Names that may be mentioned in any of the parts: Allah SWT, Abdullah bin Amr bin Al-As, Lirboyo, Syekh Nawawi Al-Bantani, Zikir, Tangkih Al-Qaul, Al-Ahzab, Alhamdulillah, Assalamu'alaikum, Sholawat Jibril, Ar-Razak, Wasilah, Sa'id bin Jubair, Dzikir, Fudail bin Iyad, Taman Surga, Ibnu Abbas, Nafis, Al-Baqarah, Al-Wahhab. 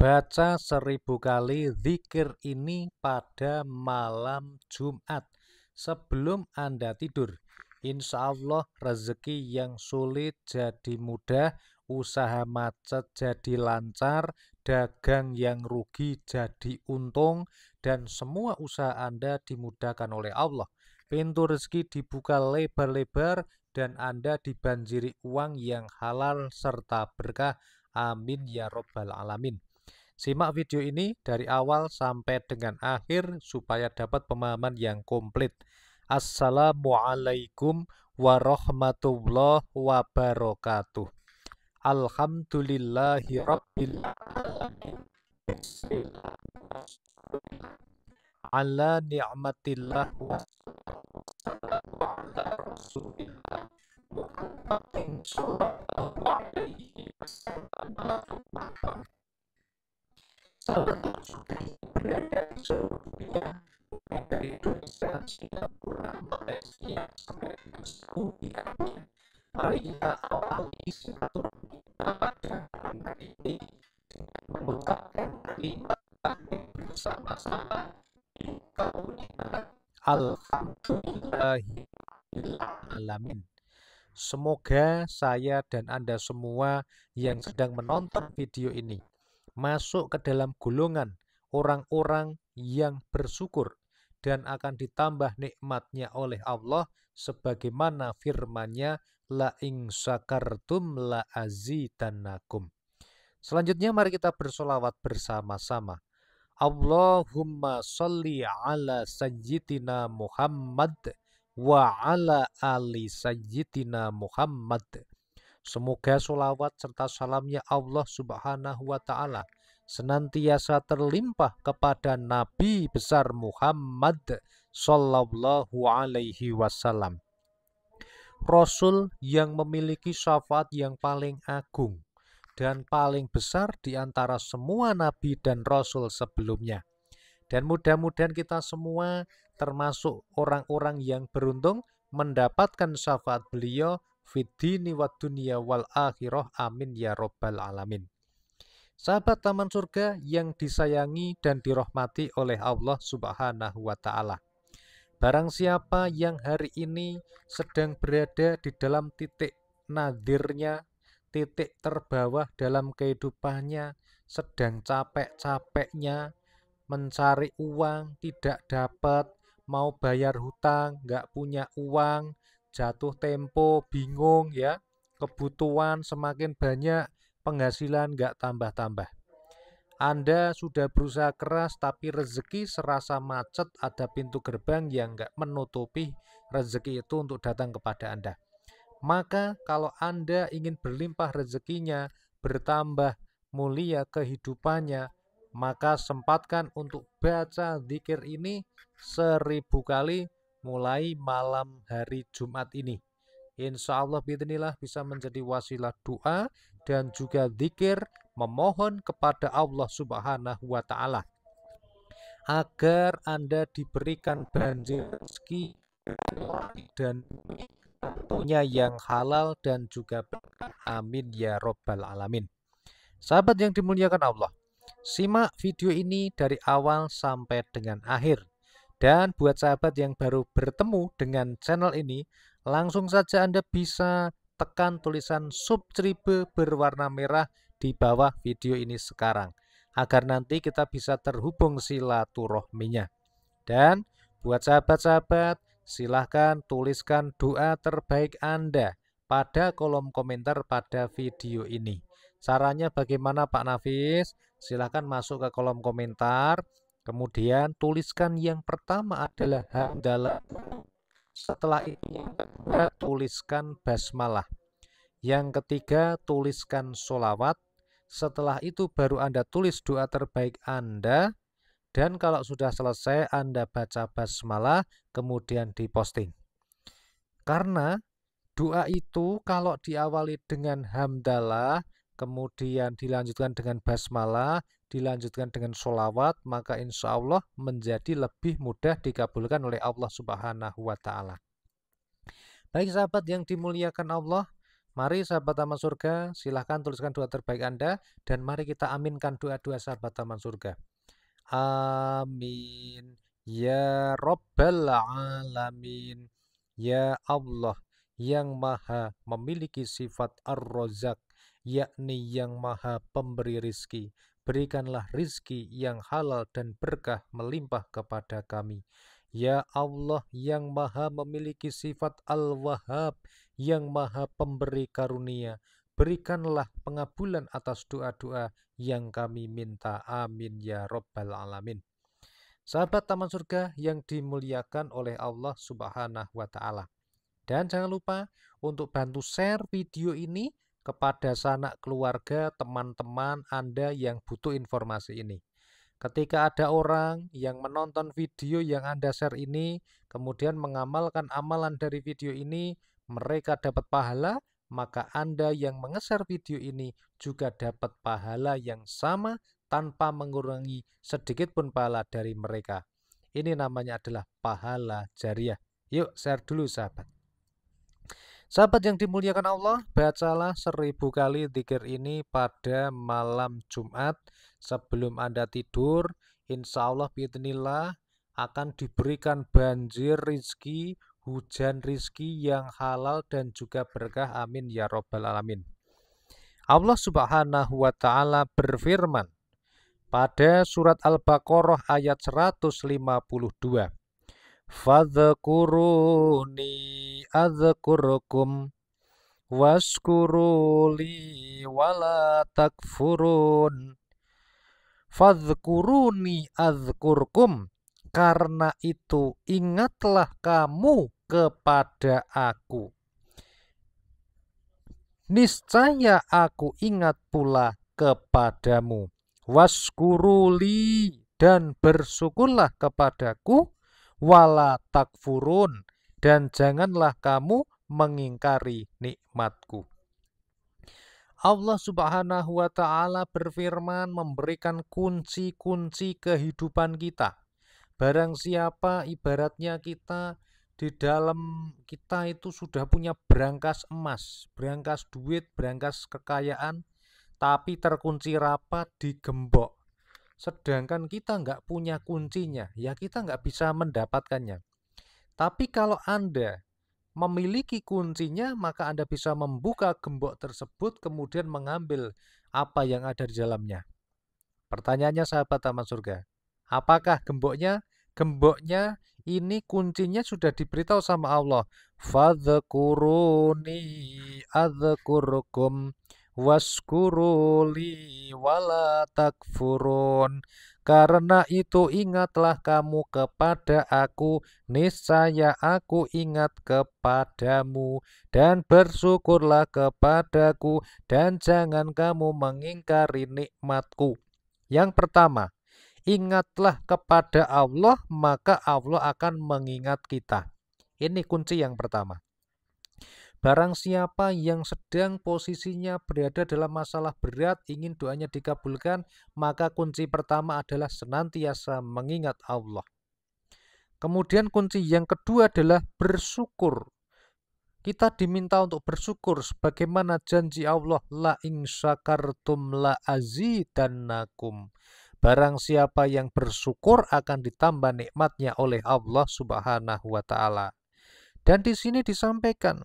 Baca 1000 kali zikir ini pada malam Jumat sebelum Anda tidur. Insya Allah rezeki yang sulit jadi mudah, usaha macet jadi lancar, dagang yang rugi jadi untung, dan semua usaha Anda dimudahkan oleh Allah. Pintu rezeki dibuka lebar-lebar dan Anda dibanjiri uang yang halal serta berkah. Amin ya Rabbal Alamin. Simak video ini dari awal sampai dengan akhir supaya dapat pemahaman yang komplit. Assalamualaikum warahmatullahi wabarakatuh. Alhamdulillahi Rabbil Alamin. Ala ni'matillah wa salamu ala rasulillah Muhammadin sallallahu alaihi wasallam. Sahabat sudah berada di seluruh dunia, dari Indonesia, Singapura, Malaysia, sampai ke dunia. Mari kita awali silaturahmi pada hari ini dengan mengucapkan kalimat tahmid bersama-sama di kauliman Alhamdulillahirabbil alamin. Semoga saya dan Anda semua yang sedang menonton video ini masuk ke dalam golongan orang-orang yang bersyukur dan akan ditambah nikmatnya oleh Allah sebagaimana firman-Nya, la in syakartum la azidannakum. Selanjutnya mari kita bersolawat bersama-sama. Allahumma sholli ala sayyidina Muhammad wa ala ali sayyidina Muhammad. Semoga sholawat serta salamnya Allah Subhanahu wa Ta'ala senantiasa terlimpah kepada Nabi besar Muhammad Sallallahu alaihi wasallam, Rasul yang memiliki syafaat yang paling agung dan paling besar di antara semua Nabi dan Rasul sebelumnya. Dan mudah-mudahan kita semua termasuk orang-orang yang beruntung mendapatkan syafaat beliau fidini wa dunia wal akhirah. Amin ya Rabbal Alamin. Sahabat Taman Surga yang disayangi dan dirahmati oleh Allah Subhanahu wa Ta'ala, barang siapa yang hari ini sedang berada di dalam titik nadirnya, titik terbawah dalam kehidupannya, sedang capek-capeknya mencari uang, tidak dapat, mau bayar hutang, nggak punya uang, jatuh tempo, bingung ya, kebutuhan semakin banyak, penghasilan nggak tambah-tambah. Anda sudah berusaha keras tapi rezeki serasa macet, ada pintu gerbang yang nggak menutupi rezeki itu untuk datang kepada Anda. Maka kalau Anda ingin berlimpah rezekinya, bertambah mulia kehidupannya, maka sempatkan untuk baca zikir ini 1000 kali mulai malam hari Jumat ini. Insya Allah biidznillah bisa menjadi wasilah doa dan juga zikir memohon kepada Allah Subhanahu wa Ta'ala agar Anda diberikan banjir rezeki dan tentunya yang halal dan juga berkah. Amin ya Rabbal Alamin. Sahabat yang dimuliakan Allah, simak video ini dari awal sampai dengan akhir. Dan buat sahabat yang baru bertemu dengan channel ini, langsung saja Anda bisa tekan tulisan subscribe berwarna merah di bawah video ini sekarang, agar nanti kita bisa terhubung silaturahminya. Dan buat sahabat-sahabat, silahkan tuliskan doa terbaik Anda pada kolom komentar pada video ini. Caranya bagaimana Pak Nafis? Silahkan masuk ke kolom komentar. Kemudian tuliskan yang pertama adalah hamdalah. Setelah itu yang kedua tuliskan basmalah. Yang ketiga tuliskan sholawat. Setelah itu baru Anda tulis doa terbaik Anda. Dan kalau sudah selesai Anda baca basmalah kemudian diposting. Karena doa itu kalau diawali dengan hamdalah, kemudian dilanjutkan dengan basmalah, dilanjutkan dengan sholawat, maka insya Allah menjadi lebih mudah dikabulkan oleh Allah Subhanahu wa Ta'ala. Baik sahabat yang dimuliakan Allah, Mari sahabat Taman Surga, silahkan tuliskan doa terbaik Anda dan mari kita aminkan doa-doa sahabat Taman Surga. Amin. Ya Rabbal Alamin. Ya Allah yang maha memiliki sifat Ar-Razak, yakni yang maha pemberi rizki. Berikanlah rizki yang halal dan berkah melimpah kepada kami. Ya Allah yang maha memiliki sifat Al-Wahhab, yang maha pemberi karunia, berikanlah pengabulan atas doa-doa yang kami minta. Amin ya Rabbal Alamin. Sahabat Taman Surga yang dimuliakan oleh Allah Subhanahu wa Ta'ala. Dan jangan lupa untuk bantu share video ini kepada sanak keluarga, teman-teman Anda yang butuh informasi ini. Ketika ada orang yang menonton video yang Anda share ini, kemudian mengamalkan amalan dari video ini, mereka dapat pahala, maka Anda yang menge-share video ini juga dapat pahala yang sama tanpa mengurangi sedikit pun pahala dari mereka. Ini namanya adalah pahala jariah. Yuk share dulu sahabat. Sahabat yang dimuliakan Allah, bacalah 1000 kali dzikir ini pada malam Jumat sebelum Anda tidur. Insya Allah biidznillah akan diberikan banjir rizki, hujan rizki yang halal dan juga berkah. Amin ya Rabbal Alamin. Allah Subhanahu wa Ta'ala berfirman pada surat Al-Baqarah ayat 152. Fadhkuruni adzkurkum waskuruli wala takfurun. Fadhkuruni adzkurkum, karena itu ingatlah kamu kepada aku, niscaya aku ingat pula kepadamu. Waskuruli, dan bersyukurlah kepadaku, wala takfurun, dan janganlah kamu mengingkari nikmatku. Allah Subhanahu wa Ta'ala berfirman memberikan kunci-kunci kehidupan kita. Barang siapa ibaratnya kita di dalam kita itu sudah punya brankas emas, brankas duit, brankas kekayaan, tapi terkunci rapat di gembok. Sedangkan kita nggak punya kuncinya, ya kita nggak bisa mendapatkannya. Tapi kalau Anda memiliki kuncinya, maka Anda bisa membuka gembok tersebut, kemudian mengambil apa yang ada di dalamnya. Pertanyaannya sahabat Taman Surga, apakah gemboknya? Gemboknya ini kuncinya sudah diberitahu sama Allah. Fadhkuruni adzkurkum waskuruli wala takfurun, karena itu ingatlah kamu kepada aku, niscaya aku ingat kepadamu, dan bersyukurlah kepadaku, dan jangan kamu mengingkari nikmatku. Yang pertama, ingatlah kepada Allah, maka Allah akan mengingat kita. Ini kunci yang pertama. Barang siapa yang sedang posisinya berada dalam masalah berat, ingin doanya dikabulkan, maka kunci pertama adalah senantiasa mengingat Allah. Kemudian kunci yang kedua adalah bersyukur. Kita diminta untuk bersyukur sebagaimana janji Allah, la in syakartum la azidannakum. Barang siapa yang bersyukur akan ditambah nikmatnya oleh Allah Subhanahu wa Ta'ala. Dan di sini disampaikan,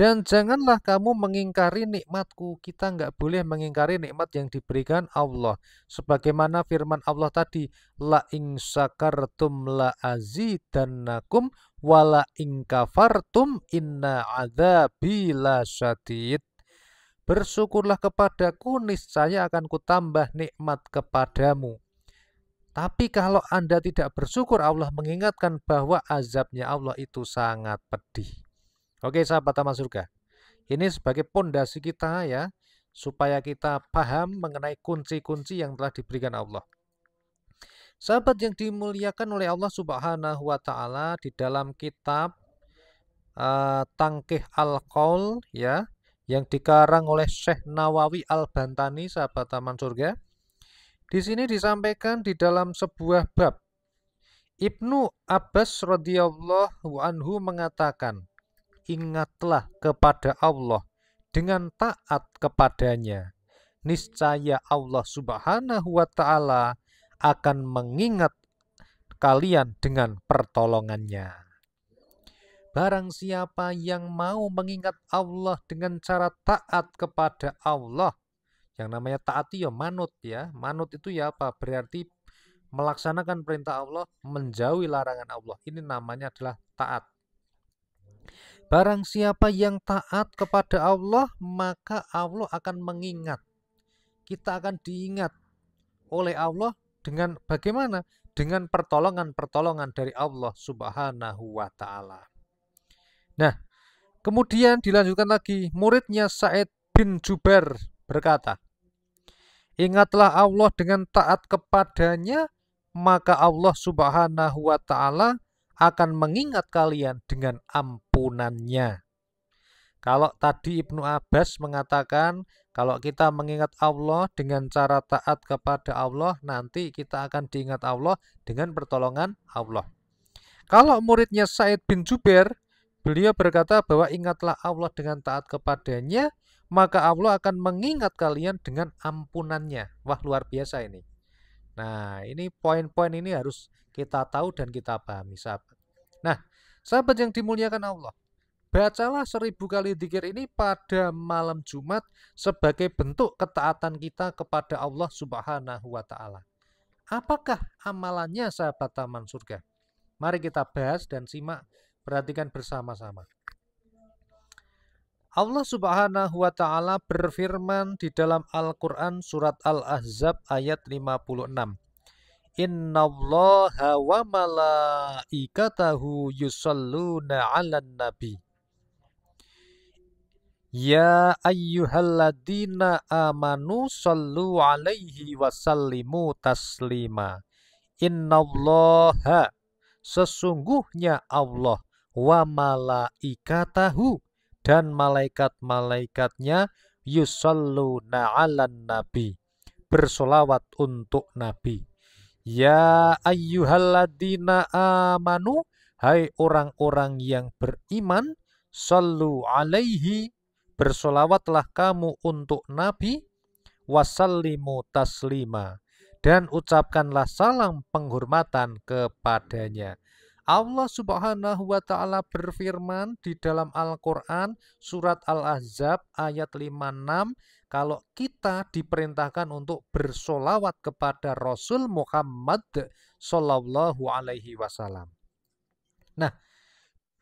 dan janganlah kamu mengingkari nikmatku. Kita nggak boleh mengingkari nikmat yang diberikan Allah. Sebagaimana firman Allah tadi, la in syakartum la azidannakum wa la in kafartum inna adzabi lasyadid. Bersyukurlah kepadaku, niscaya akan kutambah nikmat kepadamu. Tapi kalau Anda tidak bersyukur, Allah mengingatkan bahwa azabnya Allah itu sangat pedih. Oke sahabat Taman Surga, ini sebagai pondasi kita ya, supaya kita paham mengenai kunci-kunci yang telah diberikan Allah. Sahabat yang dimuliakan oleh Allah Subhanahu wa Ta'ala, di dalam kitab Tangkih Al-Qaul ya, yang dikarang oleh Syekh Nawawi Al-Bantani sahabat Taman Surga. Di sini disampaikan di dalam sebuah bab, Ibnu Abbas radhiyallahu anhu mengatakan, ingatlah kepada Allah dengan taat kepadanya, niscaya Allah Subhanahu wa Ta'ala akan mengingat kalian dengan pertolongannya. Barang siapa yang mau mengingat Allah dengan cara taat kepada Allah, yang namanya taat itu ya manut ya. Manut itu ya apa? Berarti melaksanakan perintah Allah, menjauhi larangan Allah. Ini namanya adalah taat. Barang siapa yang taat kepada Allah, maka Allah akan mengingat. Kita akan diingat oleh Allah dengan bagaimana? Dengan pertolongan-pertolongan dari Allah Subhanahu wa Ta'ala. Nah, kemudian dilanjutkan lagi. Muridnya Sa'id bin Jubair berkata, "Ingatlah Allah dengan taat kepadanya, maka Allah Subhanahu wa Ta'ala akan mengingat kalian dengan ampunannya." Kalau tadi Ibnu Abbas mengatakan kalau kita mengingat Allah dengan cara taat kepada Allah, nanti kita akan diingat Allah dengan pertolongan Allah. Kalau muridnya Sa'id bin Jubair, beliau berkata bahwa ingatlah Allah dengan taat kepadanya, maka Allah akan mengingat kalian dengan ampunannya. Wah, luar biasa ini. Nah, ini poin-poin ini harus kita tahu dan kita pahami, sahabat. Nah, sahabat yang dimuliakan Allah, bacalah 1000 kali dzikir ini pada malam Jumat sebagai bentuk ketaatan kita kepada Allah Subhanahu wa Ta'ala. Apakah amalannya, sahabat Taman Surga? Mari kita bahas dan simak, perhatikan bersama-sama. Allah Subhanahu wa Ta'ala berfirman di dalam Al-Quran surat Al-Ahzab ayat 56. "Innallaha wa malaikatahu yusalluna 'alan nabi. Ya ayyuhalladzina amanu sallu 'alaihi wa sallimu taslima. Innallaha, sesungguhnya Allah, wa malaikatahu, dan malaikat-malaikatnya, yusalluna 'alan nabi, bersolawat untuk nabi. Ya ayyuhalladzina amanu, hai orang-orang yang beriman, sallu 'alaihi, bersolawatlah kamu untuk nabi, wasallimu taslima, dan ucapkanlah salam penghormatan kepadanya." Allah Subhanahu wa Ta'ala berfirman di dalam Al-Quran surat Al-Ahzab ayat 56, kalau kita diperintahkan untuk bersolawat kepada Rasul Muhammad Shallallahu Alaihi Wasallam. Nah,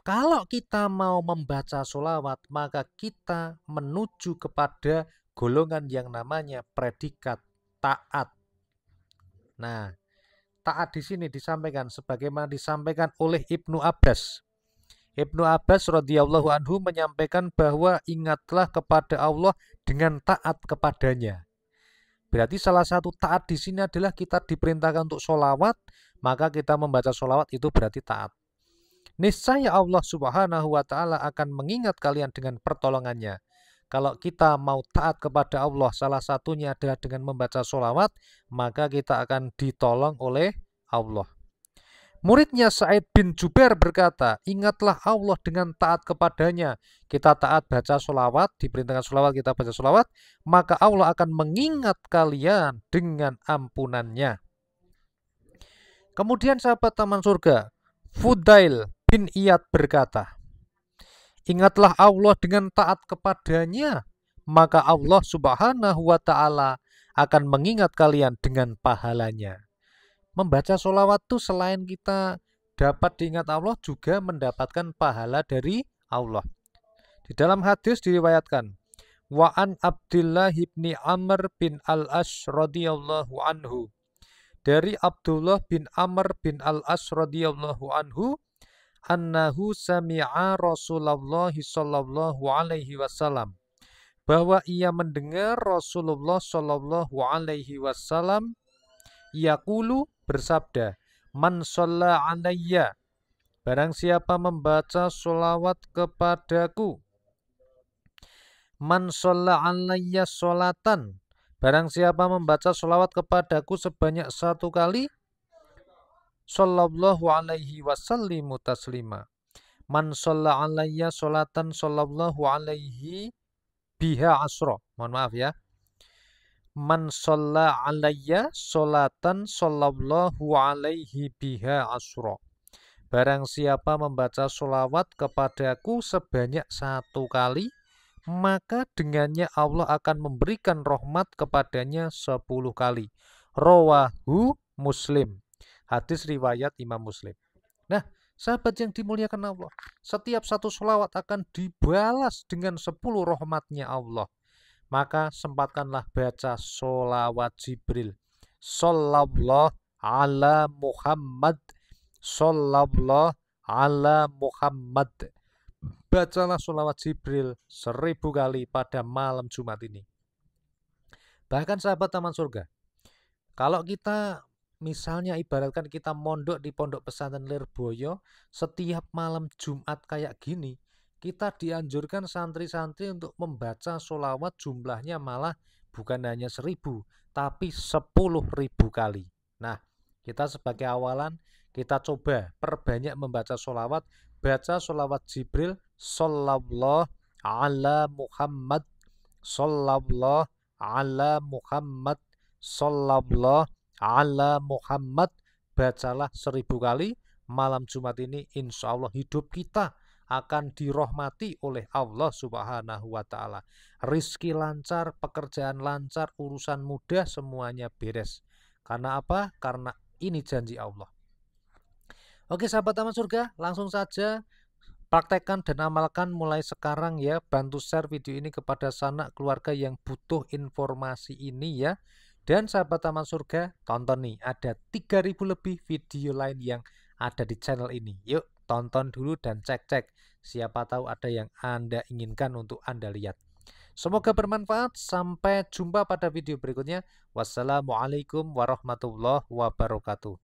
kalau kita mau membaca solawat, maka kita menuju kepada golongan yang namanya predikat taat. Nah, taat di sini disampaikan sebagaimana disampaikan oleh Ibnu Abbas. Ibnu Abbas radhiyallahu anhu menyampaikan bahwa ingatlah kepada Allah dengan taat kepadanya. Berarti salah satu taat di sini adalah kita diperintahkan untuk sholawat, maka kita membaca sholawat itu berarti taat. Niscaya Allah Subhanahu wa Ta'ala akan mengingat kalian dengan pertolongannya. Kalau kita mau taat kepada Allah, salah satunya adalah dengan membaca sholawat, maka kita akan ditolong oleh Allah. Muridnya Sa'id bin Jubair berkata, "Ingatlah Allah dengan taat kepadanya." Kita taat baca sholawat, diperintahkan sholawat, kita baca sholawat, maka Allah akan mengingat kalian dengan ampunannya. Kemudian sahabat Taman Surga, Fudail bin Iyad berkata, "Ingatlah Allah dengan taat kepadanya, maka Allah Subhanahu wa Ta'ala akan mengingat kalian dengan pahalanya." Membaca sholawat itu selain kita dapat diingat Allah, juga mendapatkan pahala dari Allah. Di dalam hadis diriwayatkan, "Wa an Abdullah ibni Amr bin Al-As radhiyallahu anhu." Dari Abdullah bin Amr bin Al-As radhiyallahu anhu, "Annahu sami'a Rasulullah sallallahu alaihi wasallam," bahwa ia mendengar Rasulullah sallallahu alaihi wasallam yaqulu, bersabda, "Man shalla 'alayya," barang siapa membaca sholawat kepadaku, "Man shalla 'alayya sholatan," barang siapa membaca sholawat kepadaku sebanyak 1 kali, "Sallallahu alaihi wasallimu taslima. Man shalla alayya sholatan sallallahu alaihi biha asro. Mohon maaf ya. Man sholla alayya sholatan shollallahu alaihi biha asro. Barang siapa membaca sholawat kepadaku sebanyak 1 kali, maka dengannya Allah akan memberikan rahmat kepadanya 10 kali. Rawahu Muslim. Hadis riwayat Imam Muslim. Nah, sahabat yang dimuliakan Allah, setiap 1 sholawat akan dibalas dengan 10 rahmatnya Allah. Maka sempatkanlah baca sholawat Jibril. Sholawat ala Muhammad. Sholawat ala Muhammad. Bacalah sholawat Jibril 1000 kali pada malam Jumat ini. Bahkan sahabat Taman Surga, kalau kita misalnya ibaratkan kita mondok di pondok pesantren Lirboyo, setiap malam Jumat kayak gini, kita dianjurkan santri-santri untuk membaca sholawat jumlahnya malah bukan hanya 1000, tapi 10.000 kali. Nah, kita sebagai awalan, kita coba perbanyak membaca sholawat. Baca sholawat Jibril, sholawat ala Muhammad, sholawat ala Muhammad, sholawat ala Muhammad. Bacalah 1000 kali malam Jumat ini, insya Allah hidup kita akan dirahmati oleh Allah Subhanahu wa Ta'ala. Rizki lancar, pekerjaan lancar, urusan mudah, semuanya beres. Karena apa? Karena ini janji Allah. Oke sahabat Taman Surga, langsung saja praktekkan dan amalkan mulai sekarang ya. Bantu share video ini kepada sanak keluarga yang butuh informasi ini ya. Dan sahabat Taman Surga, tonton nih, ada 3000 lebih video lain yang ada di channel ini. Yuk tonton dulu dan cek-cek, siapa tahu ada yang Anda inginkan untuk Anda lihat. Semoga bermanfaat, sampai jumpa pada video berikutnya. Wassalamualaikum warahmatullahi wabarakatuh.